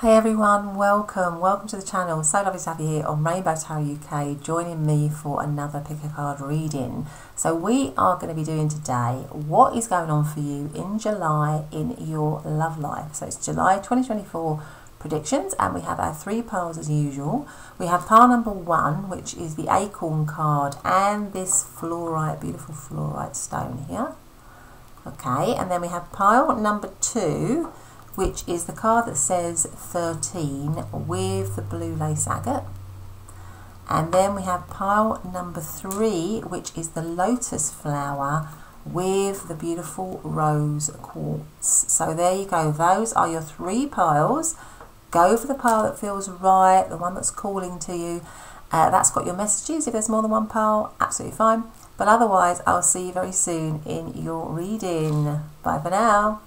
Hey everyone, welcome to the channel. So lovely to have you here on Rainbow Tarot UK, joining me for another pick a card reading. So we are going to be doing today what is going on for you in July in your love life. So it's July 2024 predictions, and we have our three piles as usual. We have pile number one, which is the Acorn card and this fluorite, beautiful fluorite stone here. Okay, and then we have pile number two, which is the card that says 13 with the blue lace agate. And then we have pile number three, which is the lotus flower with the beautiful rose quartz. So there you go, those are your three piles. Go for the pile that feels right, the one that's calling to you. That's got your messages. If there's more than one pile, absolutely fine. But otherwise, I'll see you very soon in your reading. Bye for now.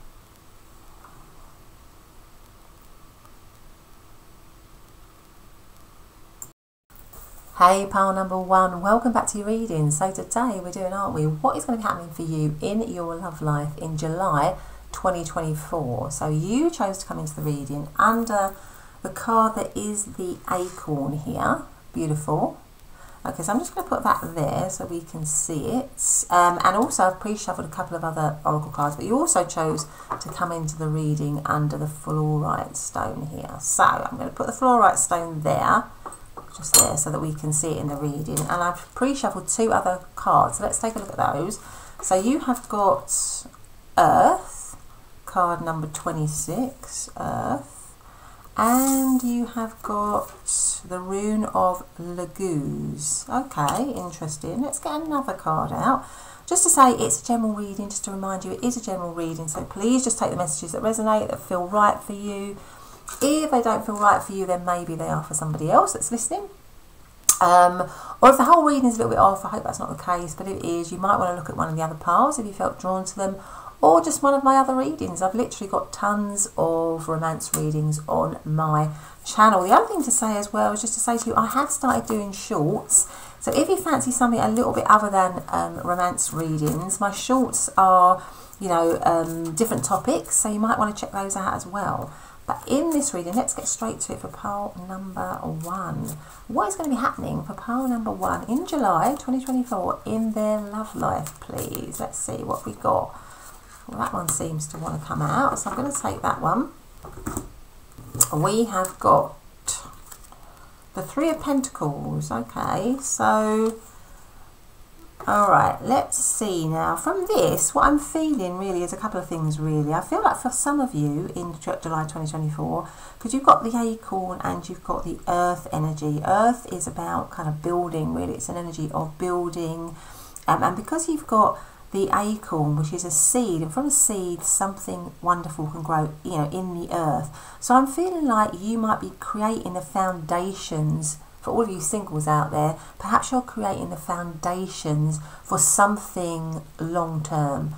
Hey pile number one, welcome back to your reading. So today we're doing, aren't we, what is going to be happening for you in your love life in July 2024. So you chose to come into the reading under the card that is the acorn here. Beautiful. Okay, so I'm just going to put that there so we can see it. And also I've pre-shuffled a couple of other oracle cards, but you also chose to come into the reading under the fluorite stone here. So I'm going to put the fluorite stone there, just there, so that we can see it in the reading. And I've pre-shuffled two other cards, so let's take a look at those. So you have got Earth, card number 26, Earth, and you have got the rune of Laguz. Okay, interesting. Let's get another card out. Just to say it's a general reading, just to remind you it is a general reading, so please just take the messages that resonate, that feel right for you. If they don't feel right for you, then maybe they are for somebody else that's listening. Or if the whole reading is a little bit off, I hope that's not the case, but it is, you might want to look at one of the other piles if you felt drawn to them, or just one of my other readings. I've literally got tons of romance readings on my channel. The other thing to say as well is just to say to you, I have started doing shorts. So if you fancy something a little bit other than romance readings, my shorts are, you know, different topics. So you might want to check those out as well. But in this reading, let's get straight to it for pile number one. What is going to be happening for pile number one in July 2024 in their love life, please? Let's see what we got. Well, that one seems to want to come out, so I'm going to take that one. We have got the Three of Pentacles. Okay, so... Alright, let's see now. From this, what I'm feeling really is a couple of things really. I feel like for some of you in July 2024, because you've got the acorn and you've got the earth energy. Earth is about kind of building really. It's an energy of building. And because you've got the acorn, which is a seed, and from a seed something wonderful can grow, you know, in the earth. So I'm feeling like you might be creating the foundations. For all of you singles out there, perhaps you're creating the foundations for something long term,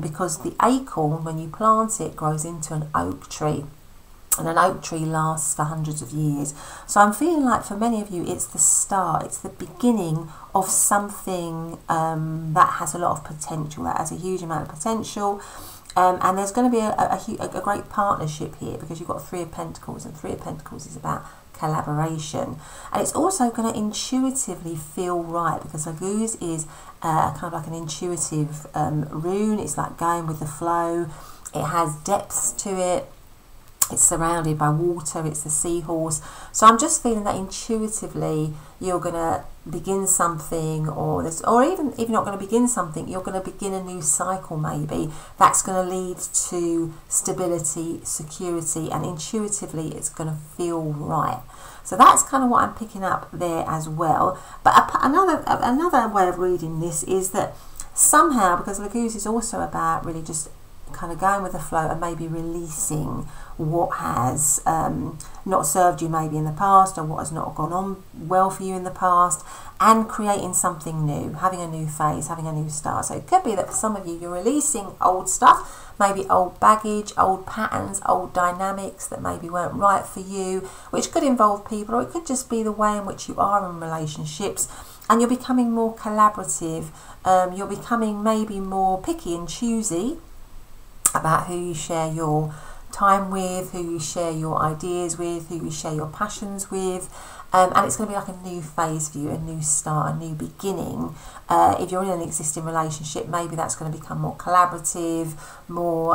because the acorn, when you plant it, grows into an oak tree, and an oak tree lasts for hundreds of years. So I'm feeling like for many of you, it's the start, it's the beginning of something that has a lot of potential, that has a huge amount of potential. And there's going to be a great partnership here, because you've got Three of Pentacles, and Three of Pentacles is about collaboration. And it's also going to intuitively feel right, because Laguz is kind of like an intuitive rune. It's like going with the flow. It has depths to it. It's surrounded by water. It's the seahorse. So I'm just feeling that intuitively you're going to begin something, or this, or even if you're not going to begin something, you're going to begin a new cycle maybe. That's going to lead to stability, security, and intuitively it's going to feel right. So that's kind of what I'm picking up there as well. But another way of reading this is that somehow, because Laguz is also about really just kind of going with the flow and maybe releasing what has not served you maybe in the past, or what has not gone on well for you in the past, and creating something new, having a new phase, having a new start. So it could be that for some of you, you're releasing old stuff, maybe old baggage, old patterns, old dynamics that maybe weren't right for you, which could involve people, or it could just be the way in which you are in relationships. And you're becoming more collaborative, you're becoming maybe more picky and choosy about who you share your time with, who you share your ideas with, who you share your passions with, and it's going to be like a new phase for you, a new start, a new beginning. If you're in an existing relationship, maybe that's going to become more collaborative, more,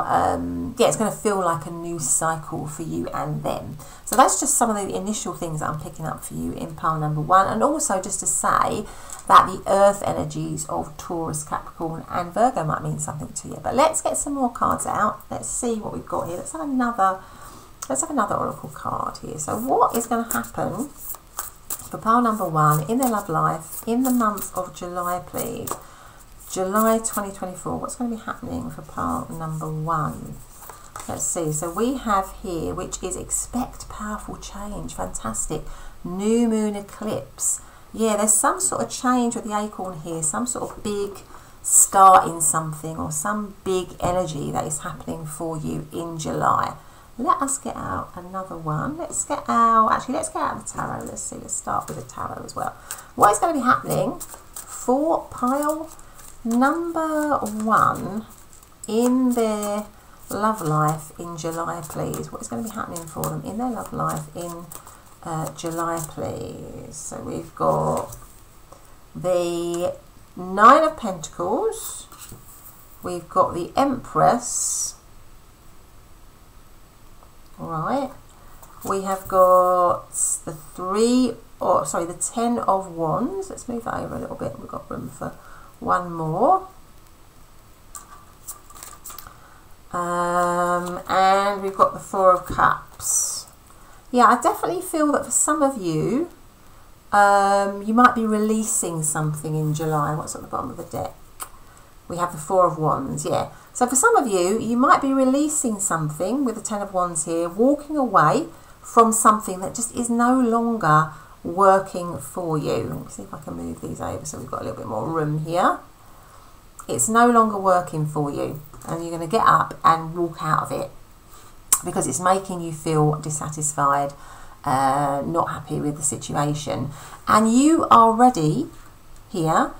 yeah, it's going to feel like a new cycle for you and them. So that's just some of the initial things that I'm picking up for you in pile number one. And also just to say that the earth energies of Taurus, Capricorn and Virgo might mean something to you. But let's get some more cards out. Let's see what we've got here. Let's have another oracle card here. So what is going to happen for pile number one in their love life in the month of July, please? July 2024. What's going to be happening for pile number one? Let's see. So we have here, which is expect powerful change. Fantastic. New moon eclipse. Yeah, there's some sort of change with the acorn here, some sort of big start in something or some big energy that is happening for you in July. Let us get out another one. Let's get out the tarot. Let's see, let's start with the tarot as well. What is going to be happening for pile number one in their love life in July, please? What is going to be happening for them in their love life in July, please? So we've got the 9 of Pentacles. We've got the Empress. Right, we have got the 10 of Wands. Let's move that over a little bit. We've got room for one more. And we've got the 4 of Cups. Yeah, I definitely feel that for some of you, you might be releasing something in July. What's at the bottom of the deck? We have the 4 of Wands, yeah. So for some of you, you might be releasing something with the 10 of Wands here, walking away from something that just is no longer working for you. Let's see if I can move these over so we've got a little bit more room here. It's no longer working for you, and you're going to get up and walk out of it because it's making you feel dissatisfied, not happy with the situation. And you are ready here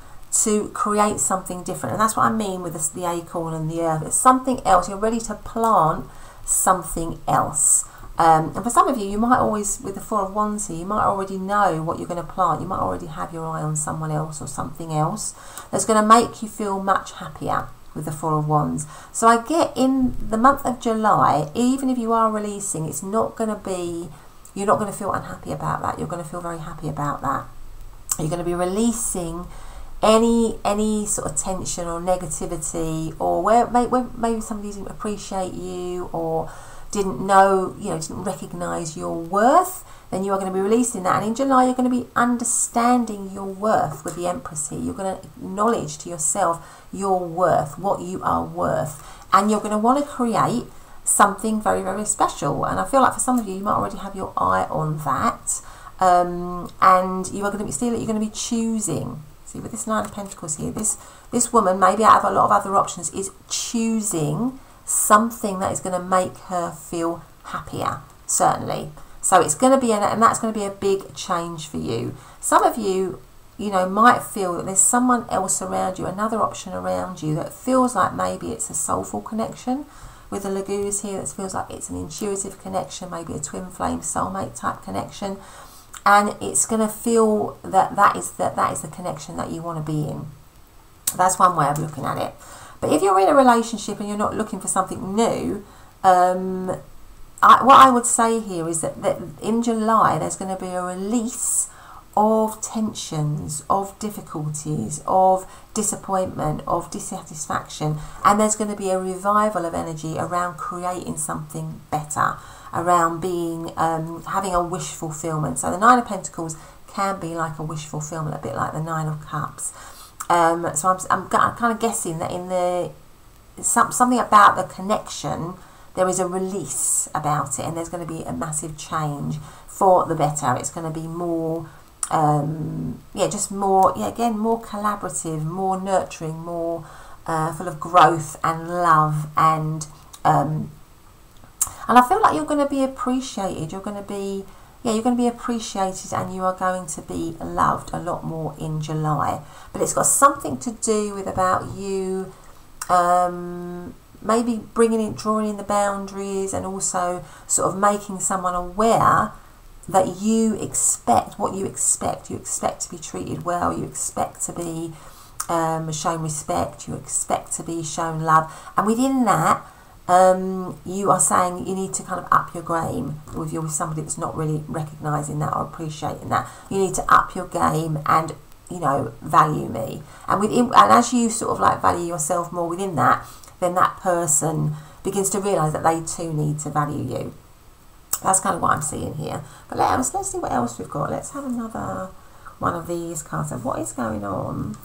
to create something different, and that's what I mean with the acorn and the earth. It's something else. You're ready to plant something else, and for some of you, you might always, with the 4 of Wands here, you might already know what you're going to plant. You might already have your eye on someone else or something else that's going to make you feel much happier with the 4 of Wands. So I get in the month of July, even if you are releasing, it's not going to be, you're not going to feel unhappy about that. You're going to feel very happy about that. You're going to be releasing any sort of tension or negativity, or where maybe somebody didn't appreciate you or didn't know, you know, didn't recognise your worth, then you are going to be releasing that. And in July, you're going to be understanding your worth with the Empress here. You're going to acknowledge to yourself your worth, what you are worth, and you're going to want to create something very, very special. And I feel like for some of you, you might already have your eye on that, and you are going to be choosing. See, with this 9 of Pentacles here, this woman, maybe out of a lot of other options, is choosing something that is going to make her feel happier, certainly. So it's going to be, and that's going to be a big change for you. Some of you, you know, might feel that there's someone else around you, another option around you, that feels like maybe it's a soulful connection. With the Lagoons here, it feels like it's an intuitive connection, maybe a twin flame soulmate type connection. And it's going to feel that that is the connection that you want to be in. That's one way of looking at it. But if you're in a relationship and you're not looking for something new, what I would say here is that in July, there's going to be a release of tensions, of difficulties, of disappointment, of dissatisfaction. And there's going to be a revival of energy around creating something better, around being having a wish fulfillment. So the 9 of Pentacles can be like a wish fulfillment, a bit like the 9 of Cups. So I'm kind of guessing that in the something about the connection, there is a release about it, and there's going to be a massive change for the better. It's going to be more, more collaborative, more nurturing, more full of growth and love, and I feel like you're going to be appreciated. You're going to be appreciated, and you are going to be loved a lot more in July. But it's got something to do with about you maybe bringing in, drawing in the boundaries, and also sort of making someone aware that you expect what you expect. You expect to be treated well, you expect to be shown respect, you expect to be shown love, and within that you are saying you need to kind of up your game with you with somebody that's not really recognizing that or appreciating that. You need to up your game and, you know, value me. And within, and as you sort of like value yourself more within that, then that person begins to realize that they too need to value you. That's kind of what I'm seeing here. But let's see what else we've got. Let's have another one of these cards. So what is going on?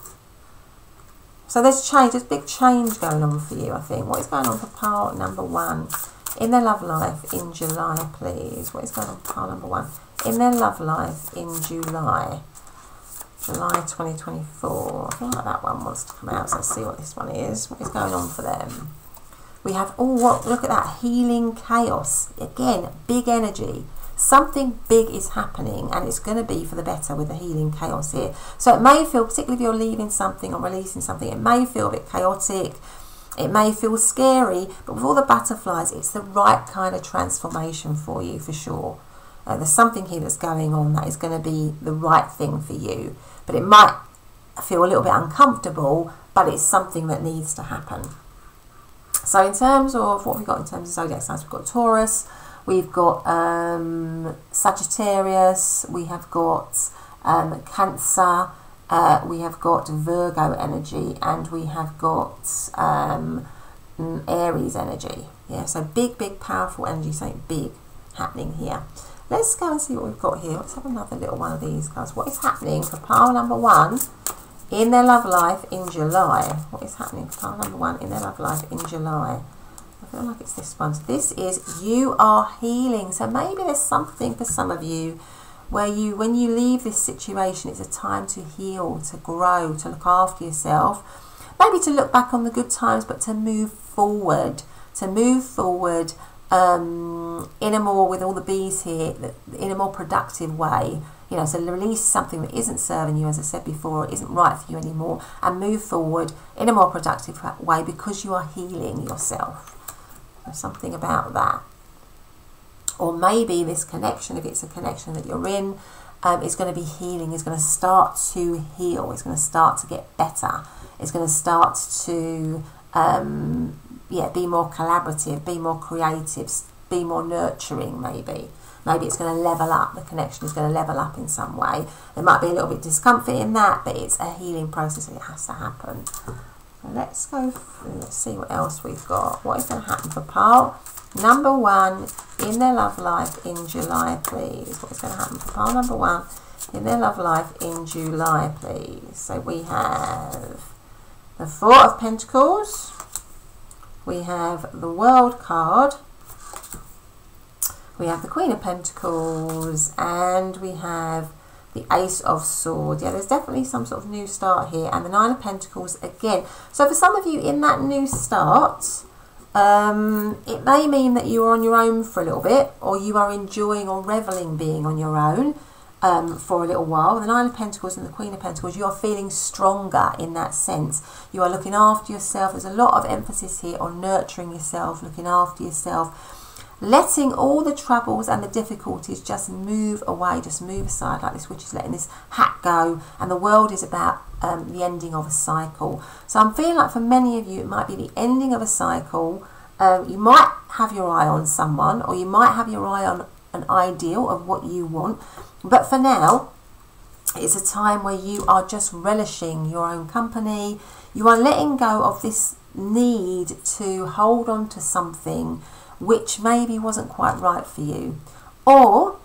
So there's change. There's big change going on for you, I think. What is going on for pile number one? In their love life in July, please. What is going on for pile number one? In their love life in July. July 2024. I feel like that one wants to come out. So let's see what this one is. What is going on for them? We have, oh, look at that, healing chaos. Again, big energy. Something big is happening, and it's going to be for the better with the healing chaos here. So it may feel, particularly if you're leaving something or releasing something, it may feel a bit chaotic. It may feel scary, but with all the butterflies, it's the right kind of transformation for you, for sure. There's something here that's going on that is going to be the right thing for you. But it might feel a little bit uncomfortable, but it's something that needs to happen. So in terms of what we've got in terms of zodiac signs, we've got Taurus, we've got Sagittarius, we have got Cancer, we have got Virgo energy, and we have got Aries energy. Yeah, so big, big, powerful energy, something big happening here. Let's go and see what we've got here. Let's have another little one of these guys. What is happening for pile number one in their love life in July? What is happening for pile number one in their love life in July? I feel like it's this one. So this is you are healing. So maybe there's something for some of you where you, when you leave this situation, it's a time to heal, to grow, to look after yourself. Maybe to look back on the good times, but to move forward, in a more, with all the bees here, in a more productive way. You know, so release something that isn't serving you, as I said before, isn't right for you anymore, and move forward in a more productive way because you are healing yourself. There's something about that. Or maybe this connection, if it's a connection that you're in, is going to be healing, is going to start to heal, it's going to start to get better, it's going to start to yeah, be more collaborative, be more creative, be more nurturing maybe. Maybe it's going to level up, the connection is going to level up in some way. There might be a little bit of discomfort in that, but it's a healing process and it has to happen. Let's go through, let's see what else we've got. What is going to happen for pile number one in their love life in July, please? What is going to happen for pile number one in their love life in July, please? So we have the Four of Pentacles. We have the World card. We have the Queen of Pentacles, and we have the Ace of Swords. Yeah, there's definitely some sort of new start here, and the Nine of Pentacles again. So for some of you in that new start, it may mean that you are on your own for a little bit, or you are enjoying or reveling being on your own for a little while. The Nine of Pentacles and the Queen of Pentacles, you are feeling stronger in that sense. You are looking after yourself. There's a lot of emphasis here on nurturing yourself, looking after yourself, letting all the troubles and the difficulties just move away, just move aside, like this witch is letting this hat go, and the World is about the ending of a cycle. So I'm feeling like for many of you it might be the ending of a cycle. You might have your eye on someone, or you might have your eye on an ideal of what you want, but for now it's a time where you are just relishing your own company. You are letting go of this need to hold on to something which maybe wasn't quite right for you. Or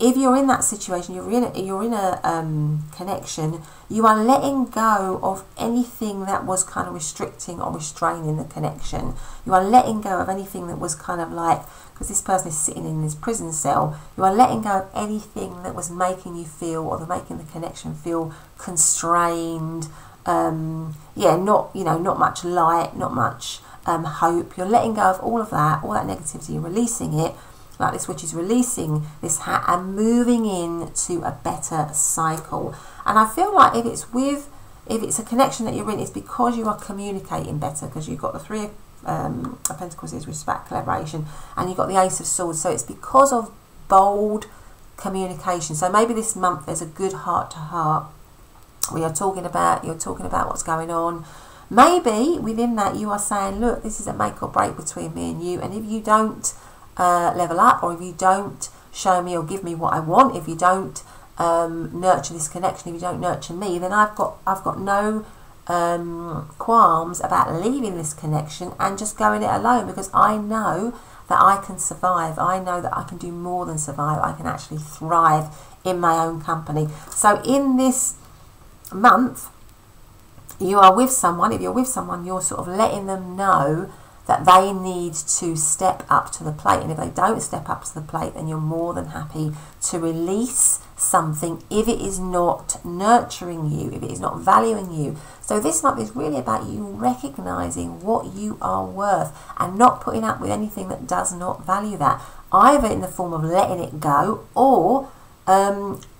if you're in that situation, you're in a connection, you are letting go of anything that was kind of restricting or restraining the connection. You are letting go of anything that was kind of like, because this person is sitting in this prison cell, you are letting go of anything that was making you feel, or making the connection feel constrained, yeah, not, you know, not much light, not much hope. You're letting go of all of that, all that negativity, you're releasing it, like this witch is releasing this hat and moving into a better cycle. And I feel like if it's a connection that you're in, it's because you are communicating better, because you've got the Three of Pentacles is respect, collaboration, and you've got the Ace of Swords. So it's because of bold communication. So maybe this month there's a good heart to heart. We are talking about, you're talking about what's going on. Maybe within that you are saying, look, this is a make or break between me and you, and if you don't level up, or if you don't show me or give me what I want, if you don't nurture this connection, if you don't nurture me, then I've got no qualms about leaving this connection and just going it alone, because I know that I can survive. I know that I can do more than survive. I can actually thrive in my own company. So in this month, you are with someone. If you're with someone, you're sort of letting them know that they need to step up to the plate, and if they don't step up to the plate, then you're more than happy to release something if it is not nurturing you, if it is not valuing you. So this month is really about you recognizing what you are worth and not putting up with anything that does not value that, either in the form of letting it go or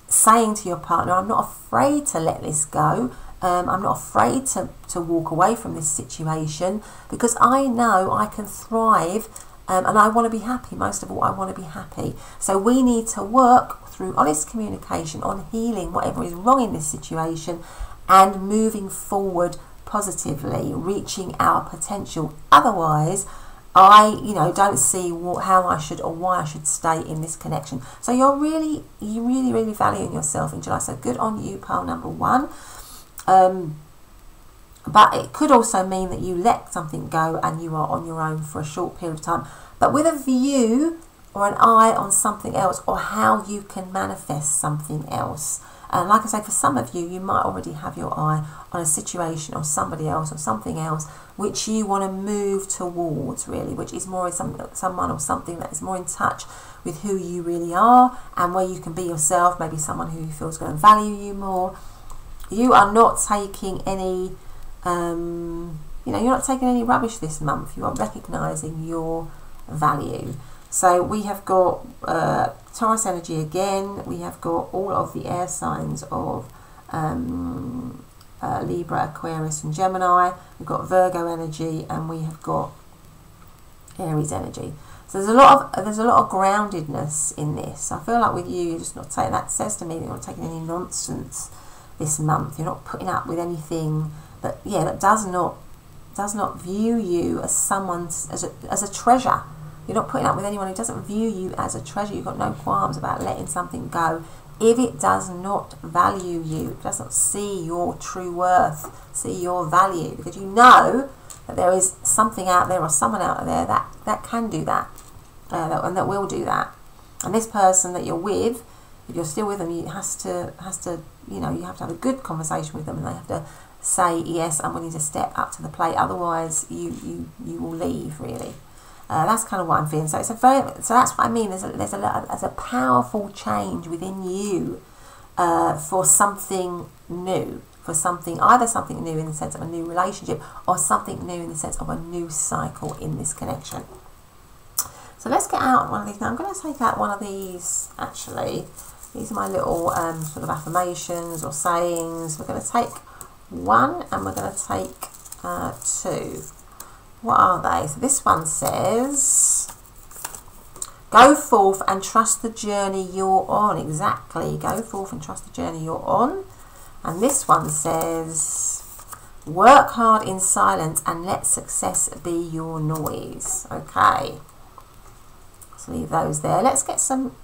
saying to your partner, I'm not afraid to let this go. I'm not afraid to walk away from this situation, because I know I can thrive, and I want to be happy. Most of all, I want to be happy. So we need to work through honest communication on healing whatever is wrong in this situation and moving forward positively, reaching our potential. Otherwise, I don't see how I should or why I should stay in this connection. So you're really valuing yourself in July. So good on you, pile number one. But it could also mean that you let something go and you are on your own for a short period of time, but with a view or an eye on something else, or how you can manifest something else. And like I say, for some of you, you might already have your eye on a situation or somebody else or something else which you want to move towards, really, which is more someone or something that is more in touch with who you really are and where you can be yourself, maybe someone who you feel is going to value you more. You are not taking any, you're not taking any rubbish this month. You are recognising your value. So we have got Taurus energy again. We have got all of the air signs of Libra, Aquarius and Gemini. We've got Virgo energy, and we have got Aries energy. So there's a lot of groundedness in this. I feel like with you, you're just not taking, that says to me that you're not taking any nonsense this month. You're not putting up with anything that that does not view you as a treasure. You're not putting up with anyone who doesn't view you as a treasure. You've got no qualms about letting something go if it does not value you, it does not see your true worth, see your value, because you know that there is something out there or someone out there that can do that, and that will do that. And this person that you're with, if you're still with them, you have to have a good conversation with them, and they have to say, yes, I'm willing to step up to the plate. Otherwise, you will leave, really. That's kind of what I'm feeling. So it's so that's what I mean. There's a powerful change within you for something new, for something, either something new in the sense of a new relationship, or something new in the sense of a new cycle in this connection. So let's get out one of these. Now I'm going to take out one of these, actually. These are my little sort of affirmations or sayings. We're going to take one, and we're going to take two. What are they? So this one says, go forth and trust the journey you're on. Exactly. Go forth and trust the journey you're on. And this one says, work hard in silence and let success be your noise. Okay. So leave those there. Let's get some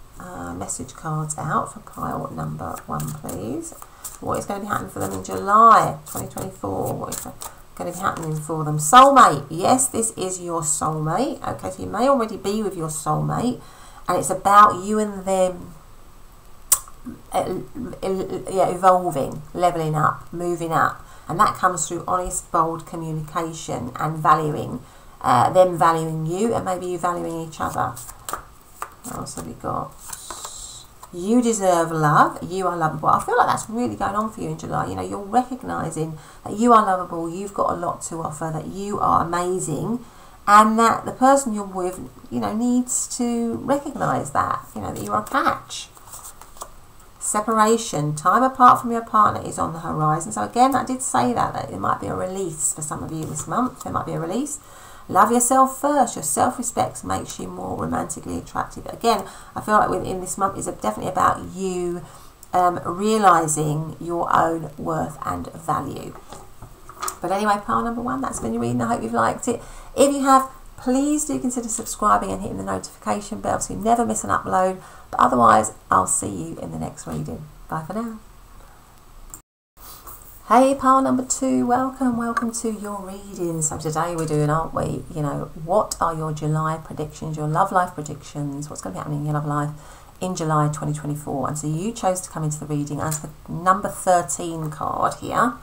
message cards out for pile number one, please. What is going to be happening for them in July 2024? What is going to be happening for them? Soulmate. Yes, this is your soulmate. Okay, so you may already be with your soulmate, and it's about you and them evolving, leveling up, moving up, and that comes through honest, bold communication and valuing them valuing you, and maybe you valuing each other. What else have we got? You deserve love. You are lovable. I feel like that's really going on for you in July. You know, you're recognising that you are lovable. You've got a lot to offer. That you are amazing, and that the person you're with, needs to recognise that. That you are a catch. Separation, time apart from your partner is on the horizon. So again, I did say that it might be a release for some of you this month. There might be a release. Love yourself first. Your self-respect makes you more romantically attractive. Again, I feel like within this month is definitely about you realising your own worth and value. But anyway, pile number one, that's been your reading. I hope you've liked it. If you have, please do consider subscribing and hitting the notification bell so you never miss an upload. But otherwise, I'll see you in the next reading. Bye for now. Hey, pile number two, welcome to your reading. So today we're doing, aren't we, you know, what are your July predictions, your love life predictions, what's going to be happening in your love life in July 2024. And so you chose to come into the reading as the number 13 card here,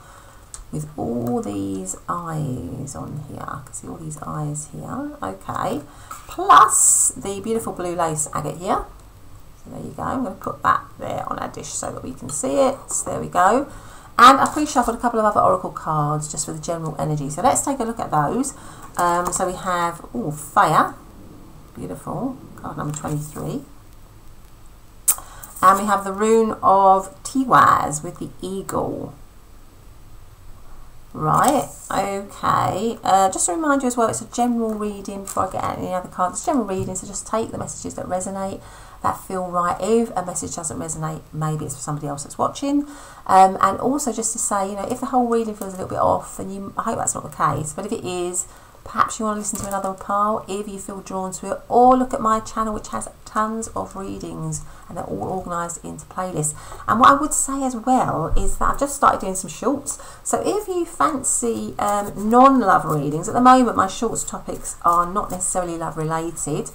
with all these eyes on here. I can see all these eyes here, okay, plus the beautiful blue lace agate here. So there you go, I'm going to put that there on our dish so that we can see it, so there we go. And I've pre-shuffled a couple of other oracle cards just for the general energy. So let's take a look at those. So we have, oh, fire. Beautiful. Card number 23. And we have the rune of Tiwaz with the eagle. Right. Okay. Just to remind you as well, it's a general reading before I get out any other cards. It's a general reading, so just take the messages that resonate, that feel right. If a message doesn't resonate, maybe it's for somebody else that's watching. And also just to say, you know, if the whole reading feels a little bit off, and you, I hope that's not the case, but if it is, perhaps you want to listen to another pile if you feel drawn to it, or look at my channel, which has tons of readings and they're all organised into playlists. And what I would say as well is that I've just started doing some shorts. So if you fancy non-love readings, at the moment my shorts topics are not necessarily love related.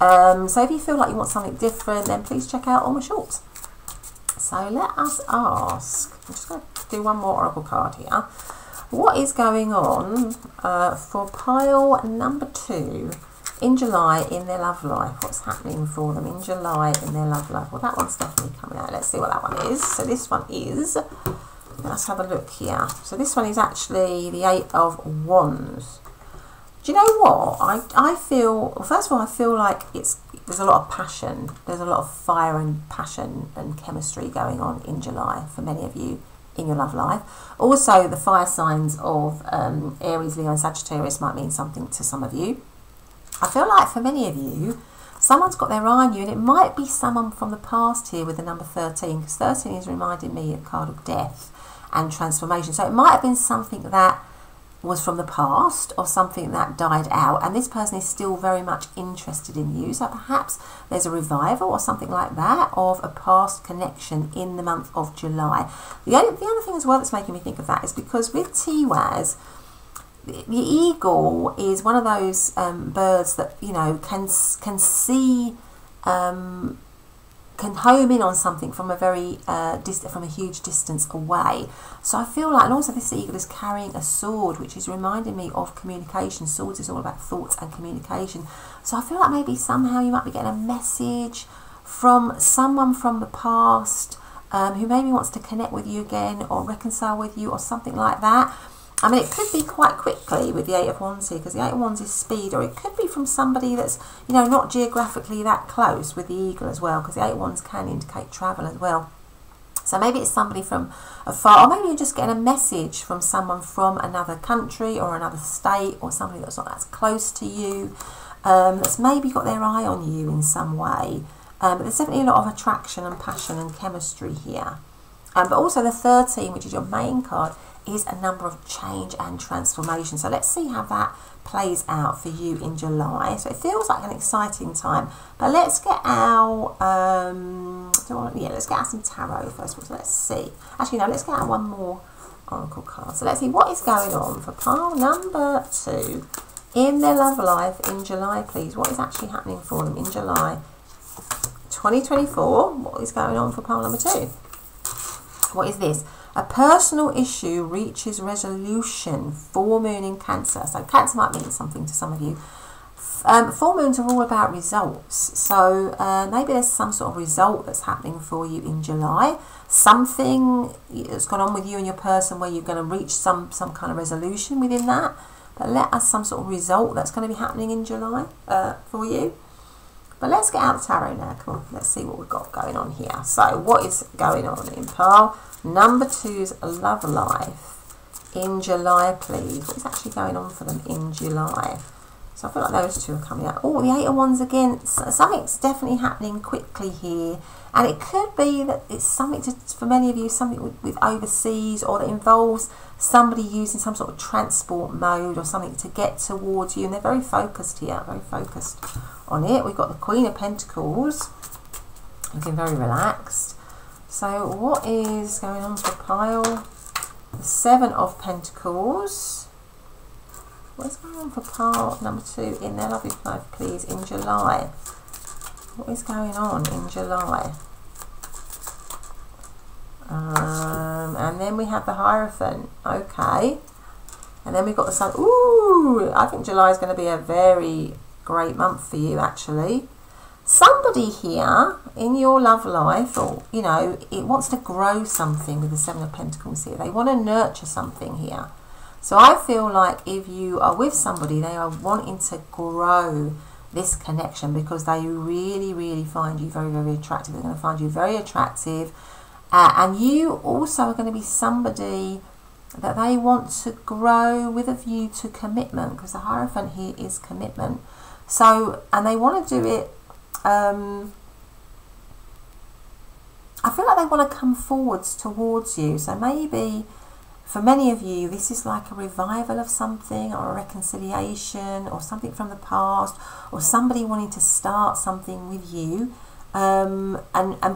So if you feel like you want something different, then please check out all my shorts. So let us ask, I'm just going to do one more oracle card here. What is going on for pile number two in July in their love life? What's happening for them in July in their love life? Well, that one's definitely coming out. Let's see what that one is. So this one is, let's have a look here. So this one is actually the Eight of Wands. Do you know what? I feel, well, first of all, I feel like there's a lot of passion. There's a lot of fire and passion and chemistry going on in July for many of you in your love life. Also, the fire signs of Aries, Leo and Sagittarius might mean something to some of you. I feel like for many of you, someone's got their eye on you, and it might be someone from the past here with the number 13, because 13 is reminding me of card of death and transformation. So it might have been something that was from the past or something that died out, and this person is still very much interested in you. So perhaps there's a revival or something like that of a past connection in the month of July. The other thing as well that's making me think of that is because with Tiwaz, the eagle is one of those birds that, you know, can see, can home in on something from a very from a huge distance away. So I feel like, and also this eagle is carrying a sword, which is reminding me of communication. Swords is all about thoughts and communication. So I feel like maybe somehow you might be getting a message from someone from the past who maybe wants to connect with you again or reconcile with you or something like that. I mean, it could be quite quickly with the Eight of Wands here, because the Eight of Wands is speed, or it could be from somebody that's, you know, not geographically that close with the eagle as well, because the Eight of Wands can indicate travel as well. So maybe it's somebody from afar, or maybe you're just getting a message from someone from another country or another state, or somebody that's not that close to you, that's maybe got their eye on you in some way. But there's definitely a lot of attraction and passion and chemistry here. But also the 13, which is your main card, is a number of change and transformation. So let's see how that plays out for you in July. So it feels like an exciting time, but let's get our let's get out some tarot first of all. So let's see, actually no, let's get out one more oracle card. So let's see what is going on for pile number two in their love life in July, please. What is actually happening for them in July 2024? What is going on for pile number two? What is this? A personal issue reaches resolution. Full moon in Cancer. So Cancer might mean something to some of you. Full moons are all about results. So maybe there's some sort of result that's happening for you in July. Something that's gone on with you and your person where you're going to reach some kind of resolution within that. But let us, some sort of result that's going to be happening in July for you. But let's get out the tarot now. Come on, let's see what we've got going on here. So what is going on in pile number two's love life in July, please? What's actually going on for them in July? So I feel like those two are coming out. Oh, the Eight of Wands again. Something's definitely happening quickly here. And it could be that it's something to, for many of you, something with overseas, or that involves somebody using some sort of transport mode or something to get towards you. And they're very focused here, very focused on it. We've got the Queen of Pentacles, looking very relaxed. So what is going on for pile? The Seven of Pentacles. What's going on for pile number 2 in their love life, please, in July? What is going on in July? And then we have the Hierophant. Okay. And then we've got the Sun. Ooh, I think July is going to be a very great month for you, actually. Somebody here in your love life, or, you know, it wants to grow something with the Seven of Pentacles here. They want to nurture something here. So I feel like if you are with somebody, they are wanting to grow this connection because they really, really find you very, very attractive. They're going to find you very attractive. And you also are going to be somebody that they want to grow with a view to commitment, because the Hierophant here is commitment. So, and they want to do it, I feel like they want to come forwards towards you. So maybe, for many of you, this is like a revival of something, or a reconciliation, or something from the past, or somebody wanting to start something with you, and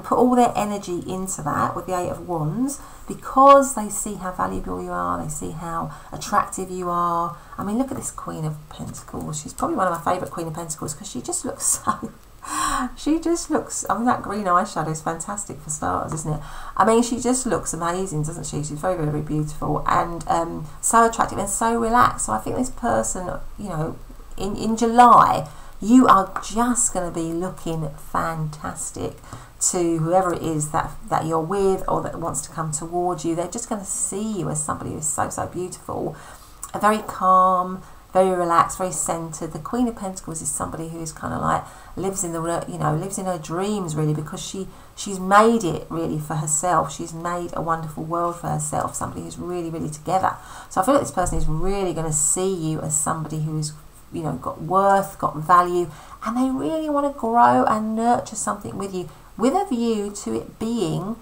put all their energy into that with the Eight of Wands, because they see how valuable you are, they see how attractive you are. I mean, look at this Queen of Pentacles. She's probably one of my favourite Queen of Pentacles, because she just looks so... she just looks, I mean, that green eyeshadow is fantastic for starters, isn't it? I mean, she just looks amazing, doesn't she? She's very, very beautiful, and so attractive and so relaxed. So I think this person, you know, in July, you are just going to be looking fantastic to whoever it is that you're with, or that wants to come towards you. They're just going to see you as somebody who's so, so beautiful, very calm, very relaxed, very centered. The Queen of Pentacles is somebody who's kind of like lives in the, you know, lives in her dreams, really, because she's made it really for herself. She's made a wonderful world for herself. Somebody who's really, really together. So I feel like this person is really going to see you as somebody who's, you know, got worth, got value, and they really want to grow and nurture something with you, with a view to it being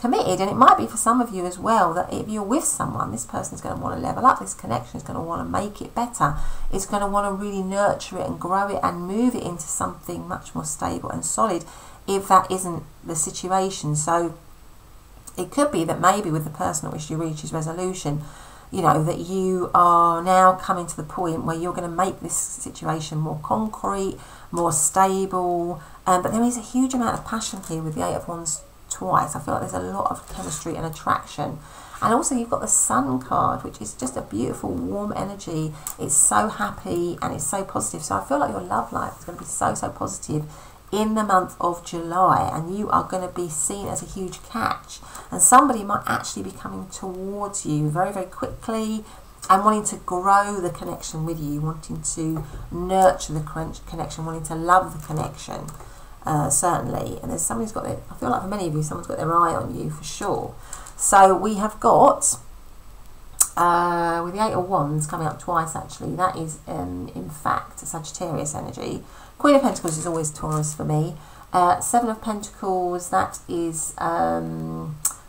committed. And it might be for some of you as well that if you're with someone, this person's going to want to level up. This connection is going to want to make it better. It's going to want to really nurture it and grow it and move it into something much more stable and solid, if that isn't the situation. So it could be that maybe with the person at which you reaches resolution, you know, that you are now coming to the point where you're going to make this situation more concrete, more stable. But there is a huge amount of passion here with the Eight of Wands twice. I feel like there's a lot of chemistry and attraction. And also you've got the Sun card, which is just a beautiful warm energy. It's so happy and it's so positive. So I feel like your love life is going to be so, so positive in the month of July, and you are going to be seen as a huge catch, and somebody might actually be coming towards you very, very quickly and wanting to grow the connection with you, wanting to nurture the connection, wanting to love the connection. Certainly, and there's somebody's got their, I feel like for many of you, someone's got their eye on you for sure. So we have got with the Eight of Wands coming up twice, actually, that is in fact Sagittarius energy. Queen of Pentacles is always Taurus for me. Seven of Pentacles, that is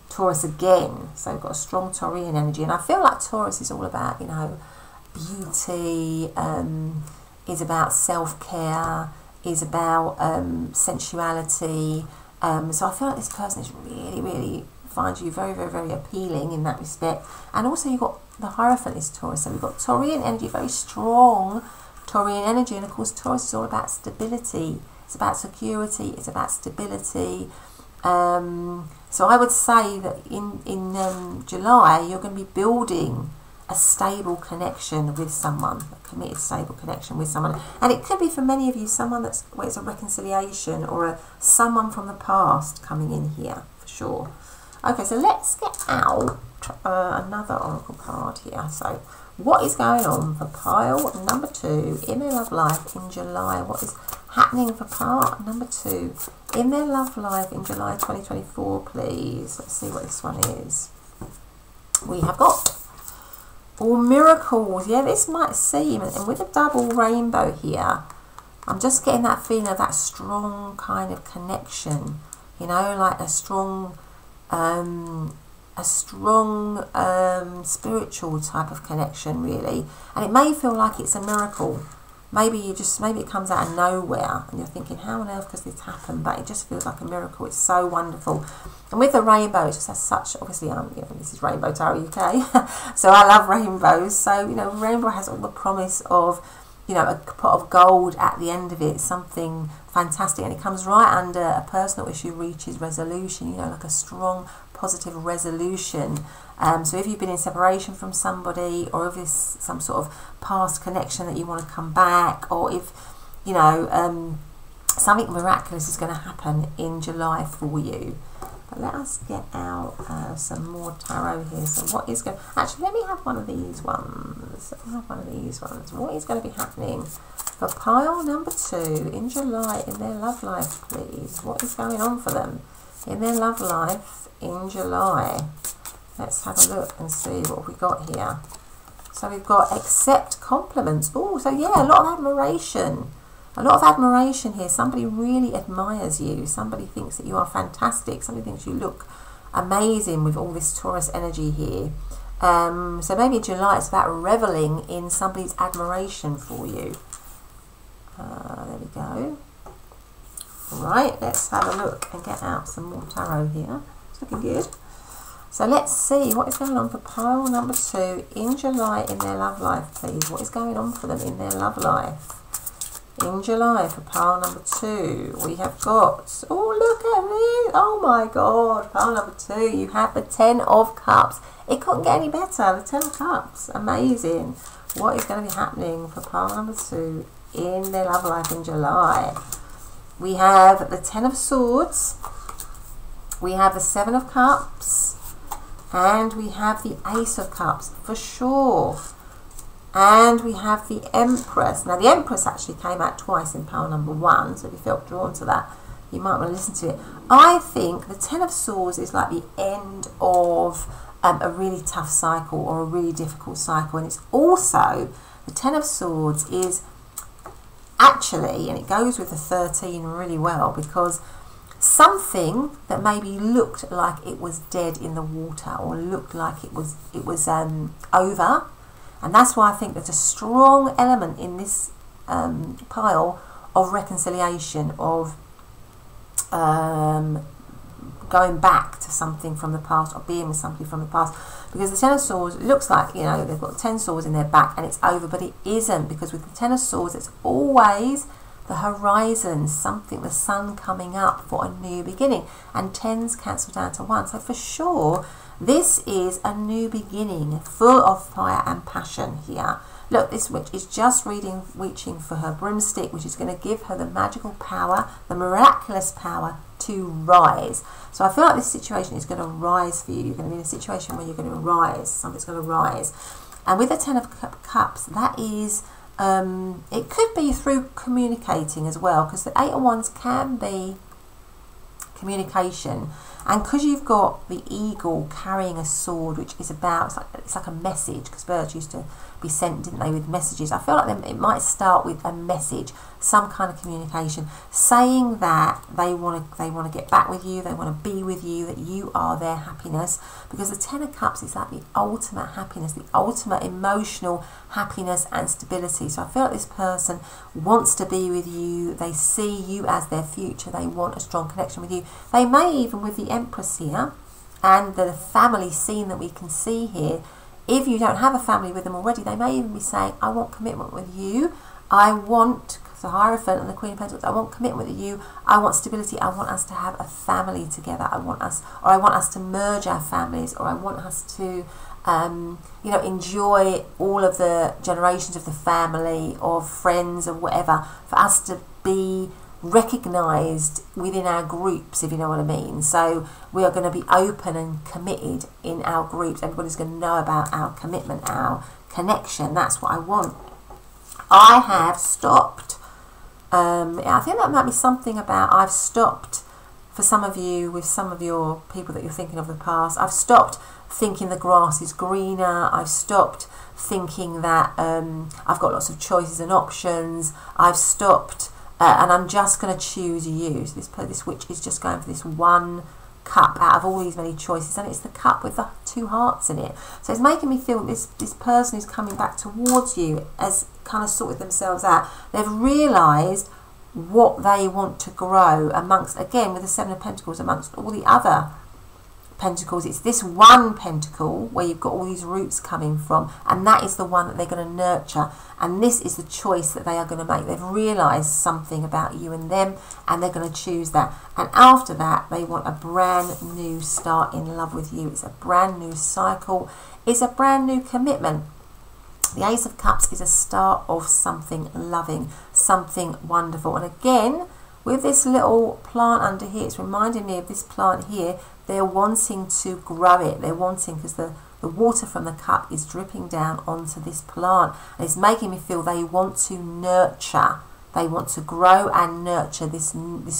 Taurus again. So we've got a strong Taurian energy, and I feel like Taurus is all about, you know, beauty, is about self-care, is about sensuality. So I feel like this person is really, really finds you very, very, very appealing in that respect. And also you've got the Hierophant is Taurus, so we've got Taurian energy, very strong Taurian energy. And of course Taurus is all about stability, it's about security, it's about stability. So I would say that in July you're going to be building a stable connection with someone, a committed stable connection with someone. And it could be for many of you someone that's, well, it's a reconciliation or a someone from the past coming in here for sure. Okay, so let's get out another oracle card here. So what is going on for pile number 2 in their love life in July? What is happening for pile number 2 in their love life in July 2024, please? Let's see what this one is. We have got or miracles. Yeah, this might seem, and with a double rainbow here, I'm just getting that feeling of that strong kind of connection, you know, like a strong spiritual type of connection, really. And it may feel like it's a miracle. Maybe it comes out of nowhere and you're thinking, how on earth does this happen? But it just feels like a miracle. It's so wonderful. And with the rainbow, it's just has such, obviously, you know, this is Rainbow Tarot UK, so I love rainbows. So, you know, rainbow has all the promise of, you know, a pot of gold at the end of it, something fantastic. And it comes right under a personal issue reaches resolution, you know, like a strong positive resolution. So if you've been in separation from somebody, or if it's some sort of past connection that you want to come back, or if, you know, something miraculous is going to happen in July for you. But let us get out some more tarot here. So what is going to... Actually, let me have one of these ones. Let me have one of these ones. What is going to be happening for pile number 2 in July in their love life, please? What is going on for them in their love life in July? Let's have a look and see what we got here. So we've got accept compliments. Oh, so yeah, a lot of admiration. A lot of admiration here. Somebody really admires you. Somebody thinks that you are fantastic. Somebody thinks you look amazing with all this Taurus energy here. So maybe in July it's about reveling in somebody's admiration for you. There we go. Right, let's have a look and get out some more tarot here. It's looking good. So let's see what is going on for pile number 2 in July in their love life, please. What is going on for them in their love life in July for pile number 2? We have got, oh, look at this. Oh my God, pile number 2, you have the 10 of cups. It couldn't get any better. The 10 of cups, amazing. What is going to be happening for pile number 2 in their love life in July? We have the 10 of swords, we have the 7 of cups, and we have the Ace of cups for sure, and we have the Empress. Now the Empress actually came out twice in pile number 1, so if you felt drawn to that, you might want to listen to it. I think the 10 of swords is like the end of a really tough cycle or a really difficult cycle, and it's also the 10 of swords is actually, and it goes with the 13 really well, because something that maybe looked like it was dead in the water, or looked like it was over, and that's why I think there's a strong element in this pile of reconciliation, of going back to something from the past, or being with somebody from the past. Because the 10 of swords looks like, you know, they've got 10 swords in their back and it's over, but it isn't, because with the 10 of swords it's always the horizon, something, the sun coming up for a new beginning, and 10s cancel down to 1. So for sure this is a new beginning full of fire and passion here. Look, this witch is just reaching for her broomstick, which is going to give her the magical power, the miraculous power to rise. So I feel like this situation is going to rise for you. You're going to be in a situation where you're going to rise. Something's going to rise. And with the 10 of cups, that is, it could be through communicating as well, because the 8 of wands can be communication. And because you've got the eagle carrying a sword, which is about, it's like a message, because birds used to be sent, didn't they, with messages. I feel like it might start with a message, some kind of communication, saying that they want to get back with you, they want to be with you, that you are their happiness. Because the 10 of cups is like the ultimate happiness, the ultimate emotional happiness and stability. So I feel like this person wants to be with you, they see you as their future, they want a strong connection with you. They may even, with the Empress here and the family scene that we can see here, if you don't have a family with them already, they may even be saying, I want commitment with you. I want, because the Hierophant and the Queen of Pentacles, I want commitment with you. I want stability. I want us to have a family together. I want us to merge our families, or I want us to, you know, enjoy all of the generations of the family or friends or whatever, for us to be recognised within our groups, if you know what I mean. So we are going to be open and committed in our groups. Everybody's going to know about our commitment, our connection. That's what I want. I have stopped, I think that might be something about I've stopped for some of you, with some of your people that you're thinking of in the past, I've stopped thinking the grass is greener. I've stopped thinking that I've got lots of choices and options. I've stopped and I'm just going to choose you. So this witch is just going for this one cup out of all these many choices, and it's the cup with the two hearts in it. So it's making me feel this person who's coming back towards you has kind of sorted themselves out. They've realised what they want to grow amongst, again, with the Seven of Pentacles, amongst all the other pentacles. It's this one pentacle where you've got all these roots coming from, and that is the one that they're going to nurture, and this is the choice that they are going to make. They've realised something about you and them, and they're going to choose that, and after that they want a brand new start in love with you. It's a brand new cycle, it's a brand new commitment. The Ace of Cups is a start of something loving, something wonderful. And again, with this little plant under here, it's reminding me of this plant here. They're wanting to grow it. They're wanting, because the water from the cup is dripping down onto this plant. And it's making me feel they want to nurture. They want to grow and nurture this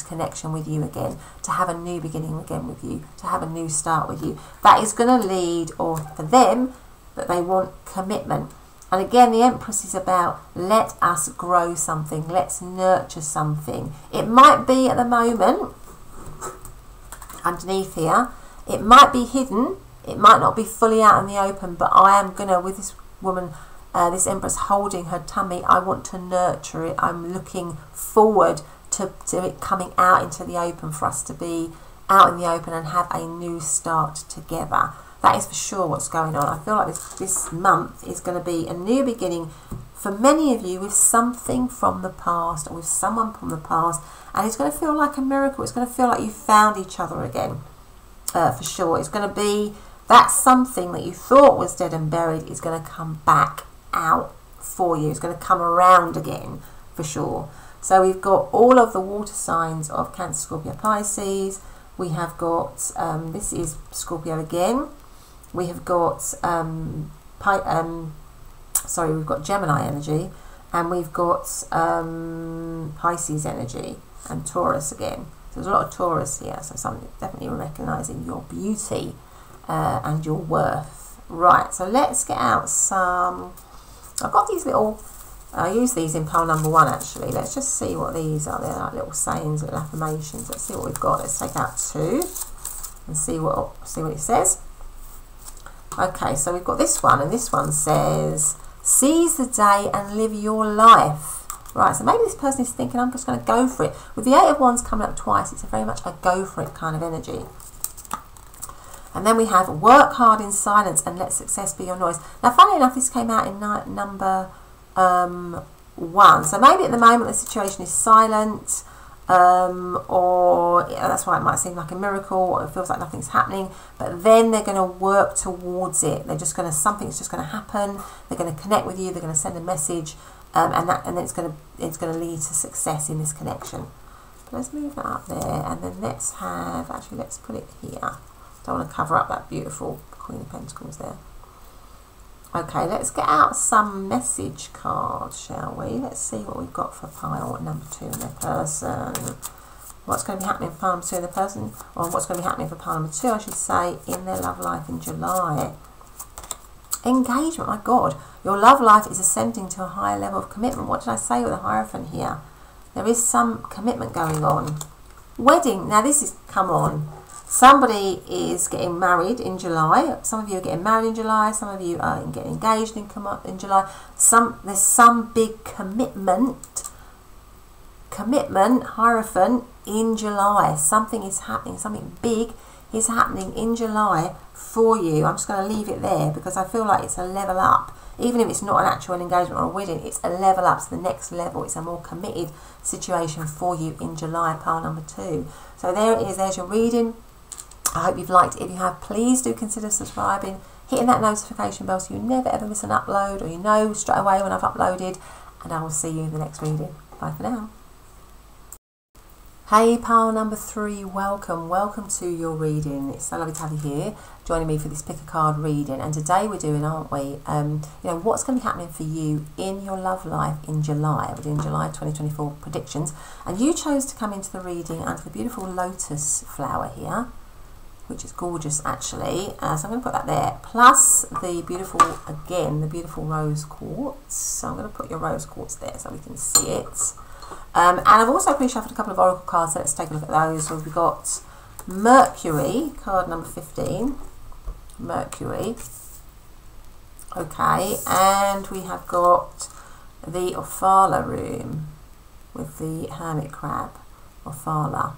connection with you again, to have a new beginning again with you, to have a new start with you. That is going to lead, or for them, that they want commitment. And again, the Empress is about, let us grow something, let's nurture something. It might be at the moment, underneath here, it might be hidden, it might not be fully out in the open, but I am going to, with this woman, this Empress holding her tummy, I want to nurture it. I'm looking forward to it coming out into the open, for us to be out in the open and have a new start together. That is for sure what's going on. I feel like this month is going to be a new beginning for many of you, with something from the past or with someone from the past. And it's going to feel like a miracle. It's going to feel like you found each other again, for sure. It's going to be that something that you thought was dead and buried is going to come back out for you. It's going to come around again, for sure. So we've got all of the water signs of Cancer, Scorpio, Pisces. We have got, this is Scorpio again. We have got, we've got Gemini energy, and we've got Pisces energy, and Taurus again. So there's a lot of Taurus here, so something definitely recognising your beauty and your worth. Right, so let's get out some. I've got these little, I use these in pile number one actually. Let's just see what these are. They're like little sayings, little affirmations. Let's see what we've got. Let's take out two and see what it says. Okay, so we've got this one, and this one says, seize the day and live your life. Right, so maybe this person is thinking, I'm just going to go for it. With the Eight of Wands coming up twice, it's a very much a go for it kind of energy. And then we have, work hard in silence and let success be your noise. Now, funnily enough, this came out in number one. So maybe at the moment the situation is silent, or yeah, that's why it might seem like a miracle, or it feels like nothing's happening, but then they're going to work towards it. They're just going to, something's just going to happen. They're going to connect with you. They're going to send a message, and then it's going to lead to success in this connection. But let's move that up there, and then let's have, actually let's put it here. Don't want to cover up that beautiful Queen of Pentacles there. Okay, let's get out some message cards, shall we? Let's see what we've got for pile number two in the person. What's going to be happening for pile number two in the person, or what's going to be happening for pile number two, I should say, in their love life in July. Engagement, my God. Your love life is ascending to a higher level of commitment. What did I say with the Hierophant here? There is some commitment going on. Wedding, now this is, come on. Somebody is getting married in July. Some of you are getting married in July. Some of you are getting engaged in July. There's some big commitment, Hierophant, in July. Something is happening. Something big is happening in July for you. I'm just going to leave it there, because I feel like it's a level up. Even if it's not an actual engagement or a wedding, it's a level up to the next level. It's a more committed situation for you in July, pile number two. So there it is. There's your reading. I hope you've liked it. If you have, please do consider subscribing, hitting that notification bell so you never ever miss an upload, or you know straight away when I've uploaded, and I will see you in the next reading. Bye for now. Hey pile number three, welcome to your reading. It's so lovely to have you here joining me for this pick a card reading. And today we're doing, aren't we, you know, what's going to be happening for you in your love life in July. We're doing July 2024 predictions, and you chose to come into the reading under the beautiful lotus flower here, which is gorgeous actually. So I'm going to put that there, plus the beautiful, again, the beautiful rose quartz. So I'm going to put your rose quartz there so we can see it. And I've also pre-shuffled a couple of oracle cards, so let's take a look at those. So we've got Mercury, card number 15, Mercury. Okay, and we have got the Ophala room with the hermit crab, Ophala.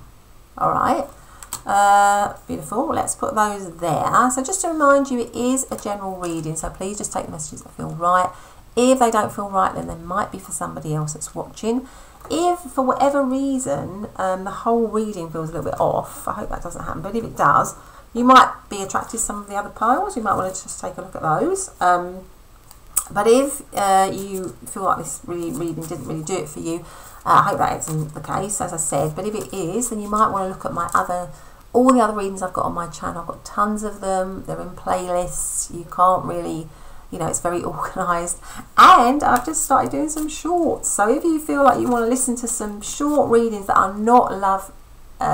All right, beautiful. Let's put those there. So just to remind you, it is a general reading, so please just take the messages that feel right. If they don't feel right, then they might be for somebody else that's watching. If for whatever reason the whole reading feels a little bit off, I hope that doesn't happen, but if it does, you might be attracted to some of the other piles. You might want to just take a look at those. But if you feel like this reading didn't really do it for you, I hope that isn't the case, as I said. But if it is, then you might want to look at my all the other readings I've got on my channel. I've got tons of them. They're in playlists. You can't really... You know, it's very organised, and I've just started doing some shorts. So if you feel like you want to listen to some short readings that are not love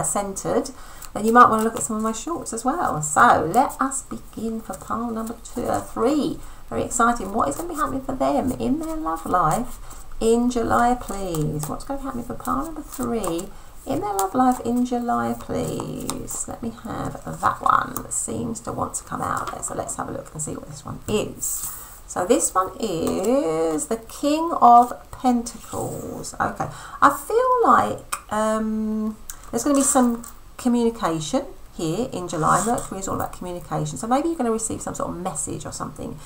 centred, then you might want to look at some of my shorts as well. So let us begin for pile number 2 or 3. Very exciting. What is going to be happening for them in their love life in July, please? What's going to be happening for pile number 3 in their love life in July, please? Let me have that one that seems to want to come out there. So let's have a look and see what this one is. So this one is the King of Pentacles. Okay, I feel like there's going to be some communication here in July. Mercury is all about communication. So maybe you're going to receive some sort of message or something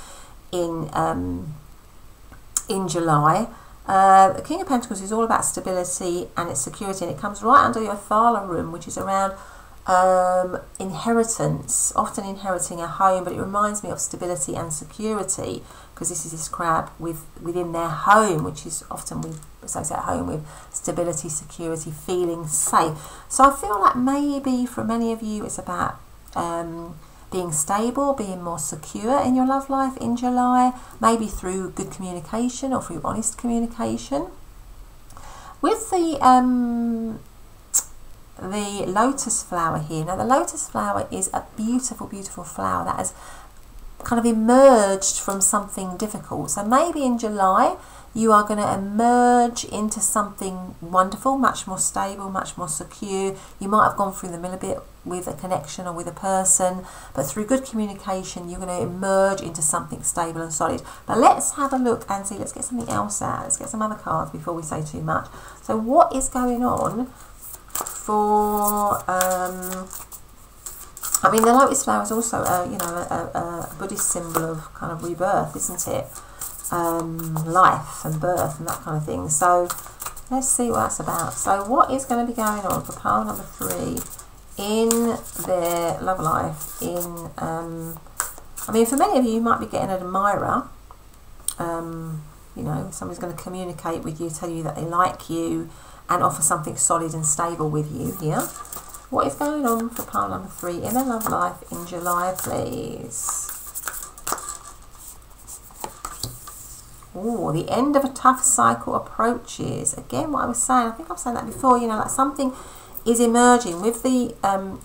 in July. The King of Pentacles is all about stability and its security, and it comes right under your Thala room, which is around inheritance, often inheriting a home, but it reminds me of stability and security because this is this crab within their home, which is often we associate home with stability, security, feeling safe. So I feel like maybe for many of you it's about being stable, being more secure in your love life in July, maybe through good communication or through honest communication. With the lotus flower here. Now the lotus flower is a beautiful, beautiful flower that has kind of emerged from something difficult. So maybe in July you are going to emerge into something wonderful, much more stable, much more secure. You might have gone through the mill a bit with a connection or with a person, but through good communication you're going to emerge into something stable and solid. But let's have a look and see. Let's get something else out. Let's get some other cards before we say too much. So what is going on for I mean, the lotus flower is also you know, a Buddhist symbol of kind of rebirth, isn't it? Life and birth and that kind of thing. So let's see what that's about. So what is going to be going on for pile number 3 in their love life in I mean, for many of you, you might be getting an admirer. You know, somebody's going to communicate with you, tell you that they like you and offer something solid and stable with you here. What is going on for pile number 3 in their love life in July, please? Oh, the end of a tough cycle approaches. Again, what I was saying, I think I've said that before, you know, like something is emerging. With the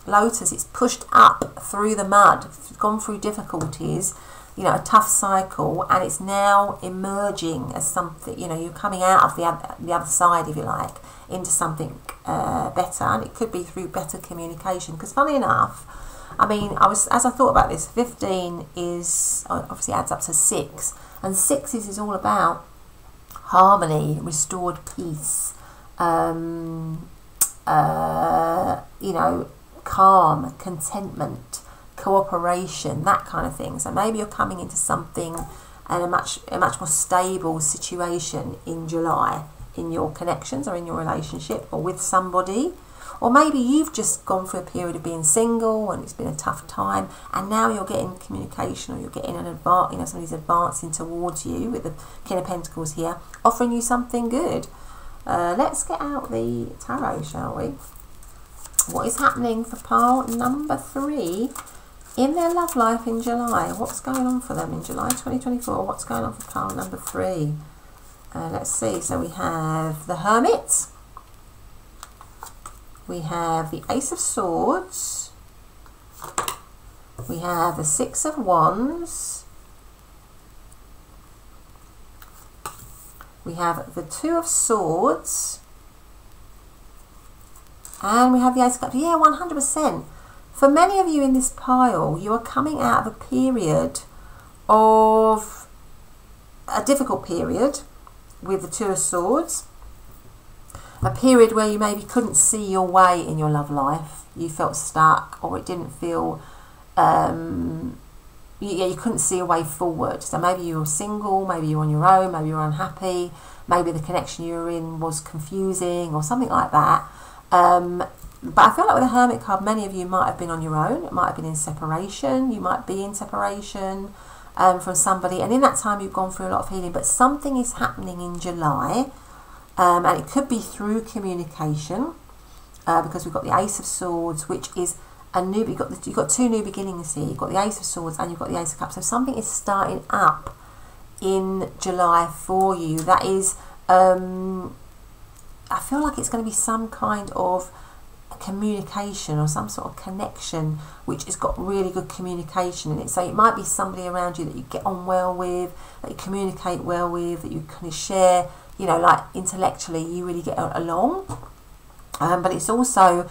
lotus, it's pushed up through the mud, it's gone through difficulties, you know, a tough cycle, and it's now emerging as something, you know, you're coming out of the other side, if you like, into something better, and it could be through better communication. Because funny enough, I mean, as I thought about this, 15 is, obviously adds up to 6. And 6 is all about harmony, restored peace, you know, calm, contentment, cooperation, that kind of thing. So maybe you're coming into something and a much more stable situation in July in your connections or in your relationship or with somebody. Or maybe you've just gone through a period of being single and it's been a tough time, and now you're getting communication, or you're getting an advance, you know, somebody's advancing towards you with the King of Pentacles here, offering you something good. Let's get out the tarot, shall we? what is happening for pile number 3 in their love life in July. What's going on for them in July 2024? What's going on for pile number 3? Let's see. So we have the Hermit. We have the Ace of Swords. We have the Six of Wands. We have the Two of Swords. And we have the Ace of Cups. Yeah, 100%. For many of you in this pile, you are coming out of a period of a difficult period with the Two of Swords. A period where you maybe couldn't see your way in your love life. You felt stuck, or it didn't feel, you couldn't see a way forward. So maybe you were single, maybe you were on your own, maybe you were unhappy, maybe the connection you were in was confusing or something like that. But I feel like with the Hermit card, many of you might have been on your own. It might have been in separation. You might be in separation from somebody. And in that time, you've gone through a lot of healing. But something is happening in July. And it could be through communication, because we've got the Ace of Swords, which is a new, you've got two new beginnings here. You've got the Ace of Swords and you've got the Ace of Cups. So something is starting up in July for you. That is, I feel like it's going to be some kind of communication or some sort of connection which has got really good communication in it. So it might be somebody around you that you get on well with, that you communicate well with, that you kind of share, you know, like intellectually you really get along, but it's also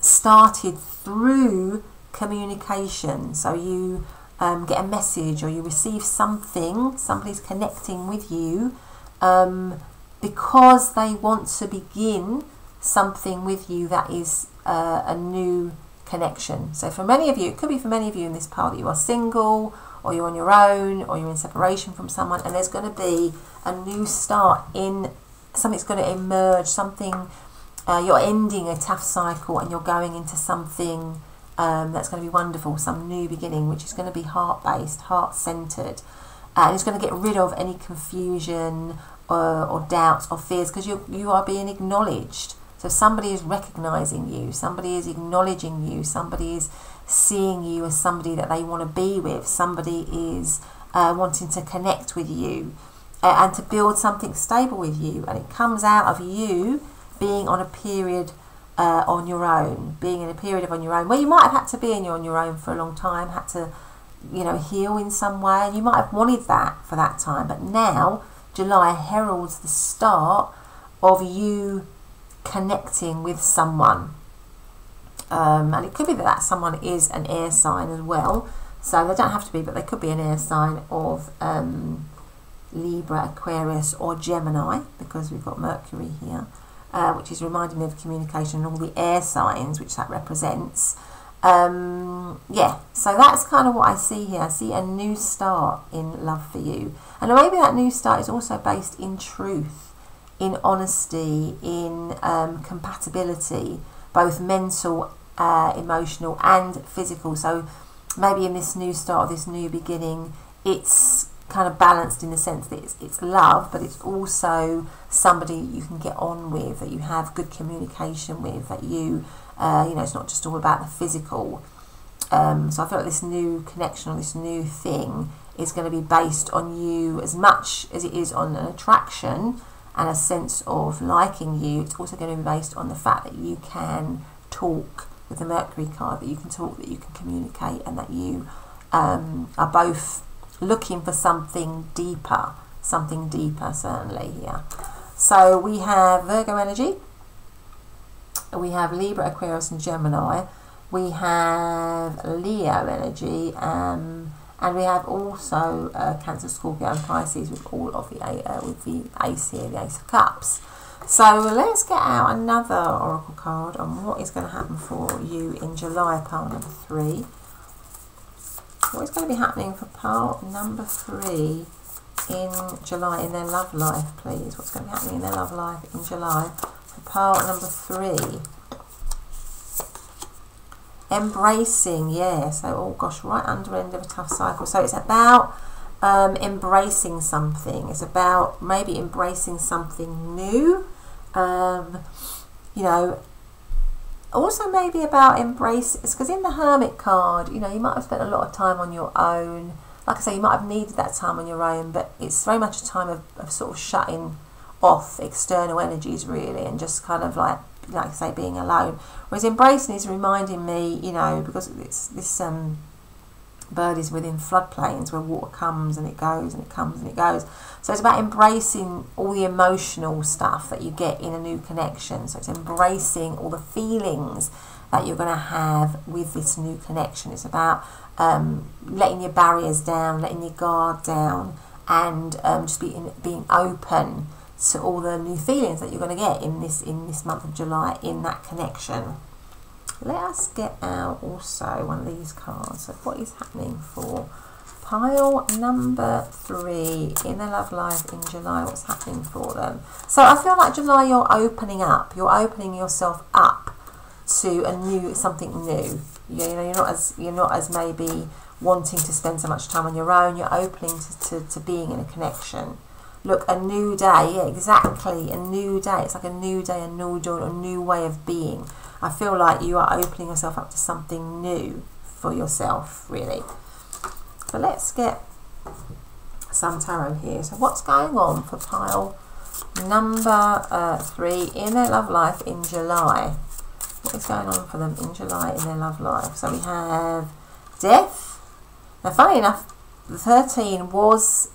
started through communication. So you get a message or you receive something, somebody's connecting with you because they want to begin something with you that is a new connection. So for many of you, it could be for many of you in this pile that you are single, or you're on your own, or you're in separation from someone, and there's going to be a new start in, something's going to emerge, something, you're ending a tough cycle and you're going into something that's going to be wonderful, some new beginning, which is going to be heart-based, heart-centered, and it's going to get rid of any confusion or doubts or fears, because you are being acknowledged. So somebody is recognizing you, somebody is acknowledging you, somebody is seeing you as somebody that they want to be with, somebody is wanting to connect with you and to build something stable with you. And it comes out of you being on a period on your own, being in a period of on your own, where you might have had to be on your own for a long time, had to, you know, heal in some way, and you might have wanted that for that time. But now July heralds the start of you connecting with someone, and it could be that that someone is an air sign as well. So they don't have to be, but they could be an air sign of Libra, Aquarius or Gemini, because we've got Mercury here, which is reminding me of communication and all the air signs which that represents. Yeah, so that's kind of what I see here. I see a new start in love for you, and maybe that new start is also based in truth, in honesty, in compatibility, both mental, emotional and physical. So maybe in this new start, this new beginning, it's kind of balanced in the sense that it's love, but it's also somebody you can get on with, that you have good communication with, that you, you know, it's not just all about the physical. So I feel like this new connection or this new thing is going to be based on you as much as it is on an attraction and a sense of liking you. It's also going to be based on the fact that you can talk with the Mercury card, that you can talk, that you can communicate, and that you are both looking for something deeper certainly here. So we have Virgo energy, we have Libra, Aquarius and Gemini, we have Leo energy, and we have also Cancer, Scorpio and Pisces with all of the ace here, the Ace of Cups. So let's get out another oracle card on what is going to happen for you in July, pile number 3. What is going to be happening for pile number 3 in July in their love life, please? What's going to be happening in their love life in July for pile number 3? Embracing, yeah. So oh gosh, right under end of a tough cycle. So it's about embracing something. It's about maybe embracing something new, you know, Also maybe about embrace, because in the Hermit card, you know, you might have spent a lot of time on your own. Like I say, you might have needed that time on your own, but it's very much a time of sort of shutting off external energies really, and just kind of like I say, being alone. Whereas embracing is reminding me, you know, because it's this bird is within floodplains where water comes and it goes and it comes and it goes. So it's about embracing all the emotional stuff that you get in a new connection. So it's embracing all the feelings that you're going to have with this new connection. It's about letting your barriers down, letting your guard down, and just being open to all the new feelings that you're going to get in this month of July in that connection. Let us get out also one of these cards of what is happening for pile number 3 in their love life in July. What's happening for them? So I feel like July, you're opening up. You're opening yourself up to something new. You know, you're not as maybe wanting to spend so much time on your own. You're opening to being in a connection. Look, a new day. Yeah, exactly, a new day. It's like a new day, a new dawn, a new way of being. I feel like you are opening yourself up to something new for yourself, really. But let's get some tarot here. So what's going on for pile number 3 in their love life in July? What is going on for them in July in their love life? So we have death. Now, funny enough, the 13 was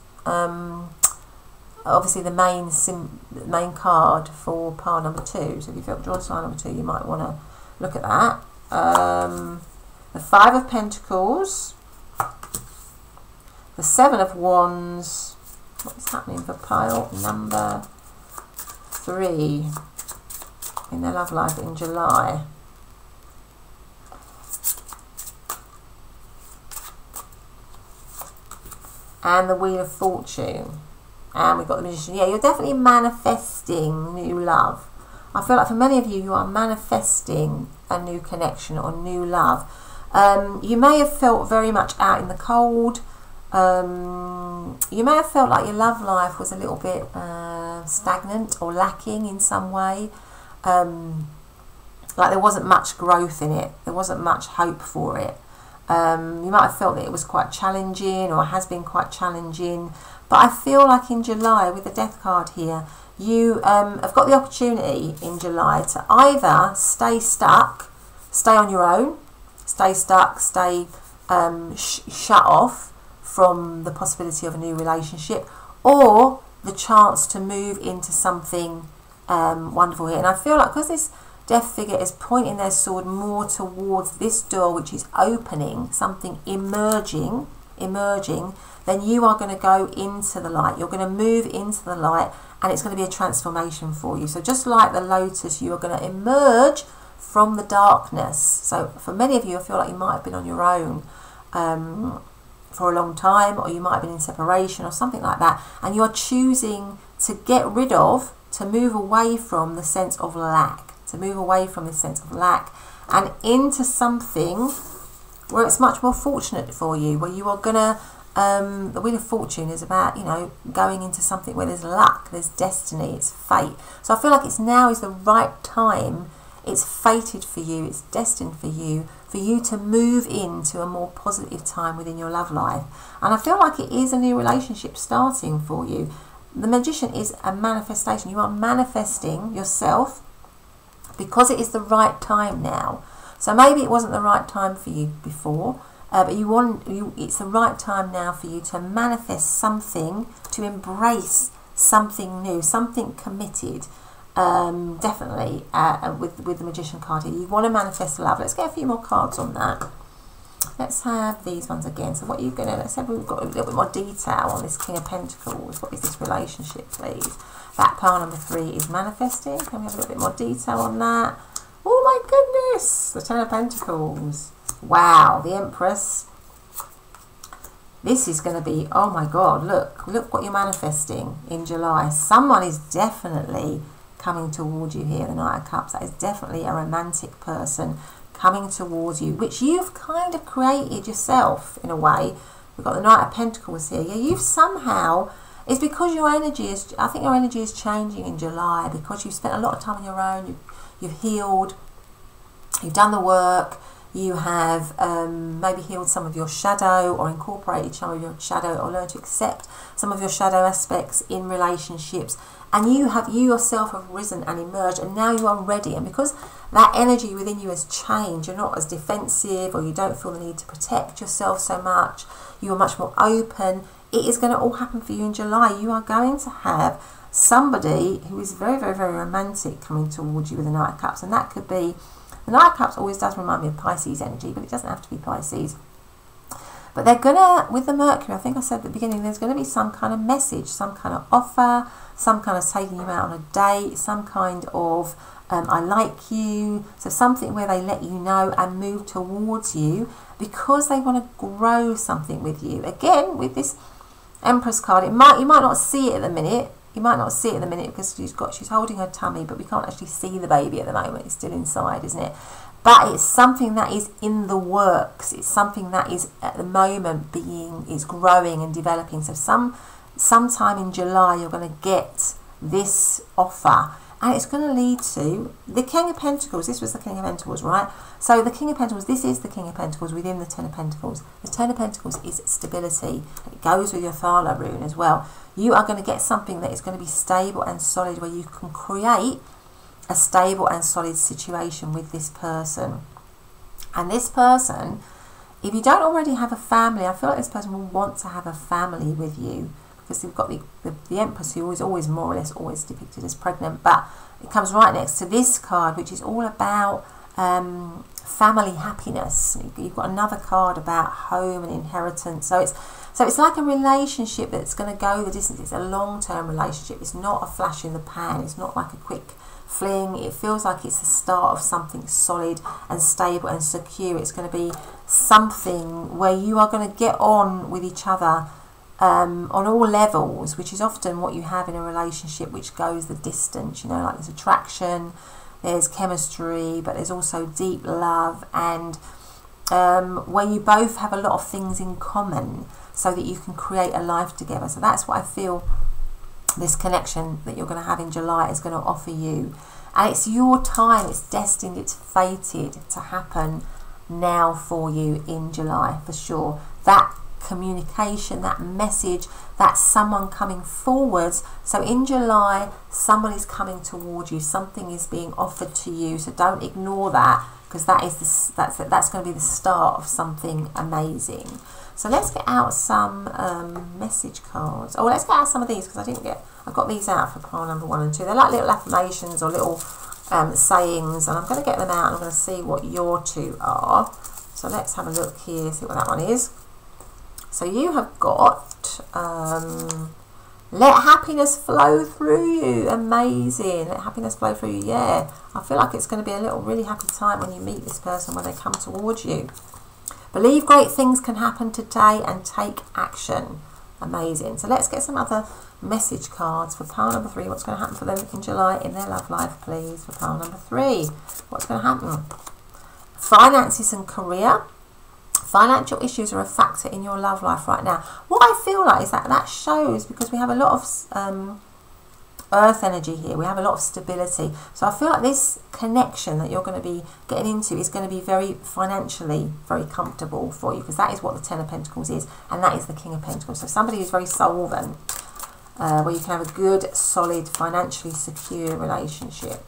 obviously the main card for pile number 2. So if you felt drawn to pile number 2, you might want to look at that. The 5 of Pentacles. The 7 of Wands. What's happening for pile number 3 in their love life in July? And the Wheel of Fortune. And we've got the Magician. Yeah, you're definitely manifesting new love. I feel like for many of you, you are manifesting a new connection or new love. You may have felt very much out in the cold. You may have felt like your love life was a little bit stagnant or lacking in some way. Like there wasn't much growth in it. There wasn't much hope for it. You might have felt that it was quite challenging, or has been quite challenging. But I feel like in July, with the death card here, you have got the opportunity in July to either stay stuck, stay on your own, stay stuck, stay shut off from the possibility of a new relationship, or the chance to move into something wonderful here. And I feel like because this death figure is pointing their sword more towards this door, which is opening, something emerging, then you are going to go into the light. You're going to move into the light, and it's going to be a transformation for you. So just like the lotus, you are going to emerge from the darkness. So for many of you, I feel like you might have been on your own for a long time, or you might have been in separation or something like that, and you're choosing to get rid of, to move away from the sense of lack, to move away from this sense of lack and into something where it's much more fortunate for you, where you are going to, the Wheel of Fortune is about, you know, going into something where there's luck, there's destiny, it's fate. So I feel like it's now is the right time, it's fated for you, it's destined for you to move into a more positive time within your love life. And I feel like it is a new relationship starting for you. The Magician is a manifestation. You are manifesting yourself because it is the right time now. So maybe it wasn't the right time for you before, but it's the right time now for you to manifest something, to embrace something new, something committed. Definitely with the Magician card here, you want to manifest love. Let's get a few more cards on that. Let's have these ones again. So what are you going to, let's have, we've got a little bit more detail on this King of Pentacles. What is this relationship, please? That pile number 3 is manifesting. Can we have a little bit more detail on that? Oh my goodness! The 10 of Pentacles. Wow, the Empress. This is going to be, oh my God, look what you're manifesting in July. Someone is definitely coming towards you here, the Knight of Cups. That is definitely a romantic person coming towards you, which you've kind of created yourself in a way. We've got the Knight of Pentacles here. Yeah, you've somehow, it's because your energy is, I think your energy is changing in July because you've spent a lot of time on your own, you've healed, you've done the work, you have maybe healed some of your shadow or incorporated some of your shadow or learned to accept some of your shadow aspects in relationships, and you yourself have risen and emerged, and now you are ready. And because that energy within you has changed, you're not as defensive, or you don't feel the need to protect yourself so much, you are much more open. It is going to all happen for you in July. You are going to have somebody who is very, very, very romantic coming towards you with the Knight of Cups, and that could be, the Knight of Cups always does remind me of Pisces energy, but it doesn't have to be Pisces. But they're going to, with the Mercury, I think I said at the beginning, there's going to be some kind of message, some kind of offer, some kind of taking you out on a date, some kind of I like you. So something where they let you know and move towards you because they want to grow something with you. Again, with this Empress card, you might not see it at the minute. You might not see it at the minute because she's holding her tummy, but we can't actually see the baby at the moment. It's still inside, isn't it? But it's something that is in the works. It's something that is at the moment is growing and developing. So sometime in July you're going to get this offer, and it's going to lead to the King of Pentacles. This was the King of Pentacles, right? So the King of Pentacles, this is the King of Pentacles within the Ten of Pentacles. The Ten of Pentacles is stability. It goes with your Thala rune as well. You are going to get something that is going to be stable and solid, where you can create a stable and solid situation with this person. And this person, if you don't already have a family, I feel like this person will want to have a family with you, because you've got the Empress, who is always more or less always depicted as pregnant, but it comes right next to this card, which is all about family happiness. You've got another card about home and inheritance. So it's like a relationship that's going to go the distance. It's a long-term relationship. It's not a flash in the pan. It's not like a quick fling. It feels like it's the start of something solid and stable and secure. It's going to be something where you are going to get on with each other on all levels, which is often what you have in a relationship which goes the distance. You know, like there's attraction, there's chemistry, but there's also deep love, and where you both have a lot of things in common so that you can create a life together. So that's what I feel this connection that you're going to have in July is going to offer you, and it's your time. It's destined, it's fated to happen now for you in July, for sure. That communication, that message, that someone coming forwards. So in July, someone is coming towards you, something is being offered to you, so don't ignore that, because that is that's going to be the start of something amazing. So let's get out some message cards. Oh, let's get out some of these, because I've got these out for pile number 1 and 2. They're like little affirmations or little sayings, and I'm going to get them out and I'm going to see what your two are. So let's have a look here, see what that one is. So you have got, let happiness flow through you. Amazing. Let happiness flow through you, yeah. I feel like it's going to be a little really happy time when you meet this person, when they come towards you. Believe great things can happen today and take action. Amazing. So let's get some other message cards for pile number 3. What's going to happen for them in July in their love life, please, for pile number 3. What's going to happen? Finances and career. Financial issues are a factor in your love life right now. What I feel like is that shows, because we have a lot of earth energy here. We have a lot of stability. So I feel like this connection that you're going to be getting into is going to be very financially very comfortable for you, because that is what the Ten of Pentacles is, and that is the King of Pentacles. So somebody who's very solvent, where you can have a good, solid, financially secure relationship.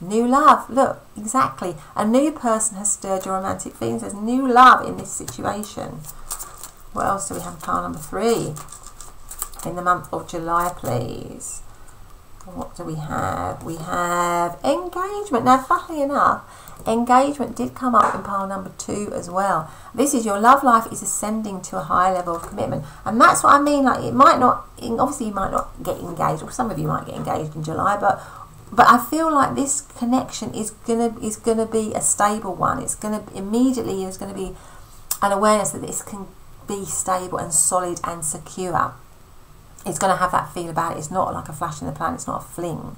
New love, look, exactly. A new person has stirred your romantic feelings. There's new love in this situation. What else do we have in pile number 3? In the month of July, please. What do we have? We have engagement. Now, funnily enough, engagement did come up in pile number 2 as well. This is your love life is ascending to a higher level of commitment, and that's what I mean. Like, it might not, obviously you might not get engaged, or some of you might get engaged in July, but I feel like this connection is gonna be a stable one. It's gonna immediately, there's gonna be an awareness that this can be stable and solid and secure. It's gonna have that feel about it. It's not like a flash in the pan. It's not a fling.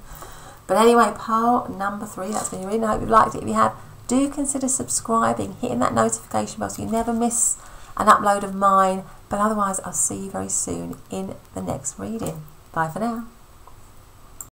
But anyway, pile number 3. That's been really. I hope you've liked it. If you have, do consider subscribing, hitting that notification bell so you never miss an upload of mine. But otherwise, I'll see you very soon in the next reading. Bye for now.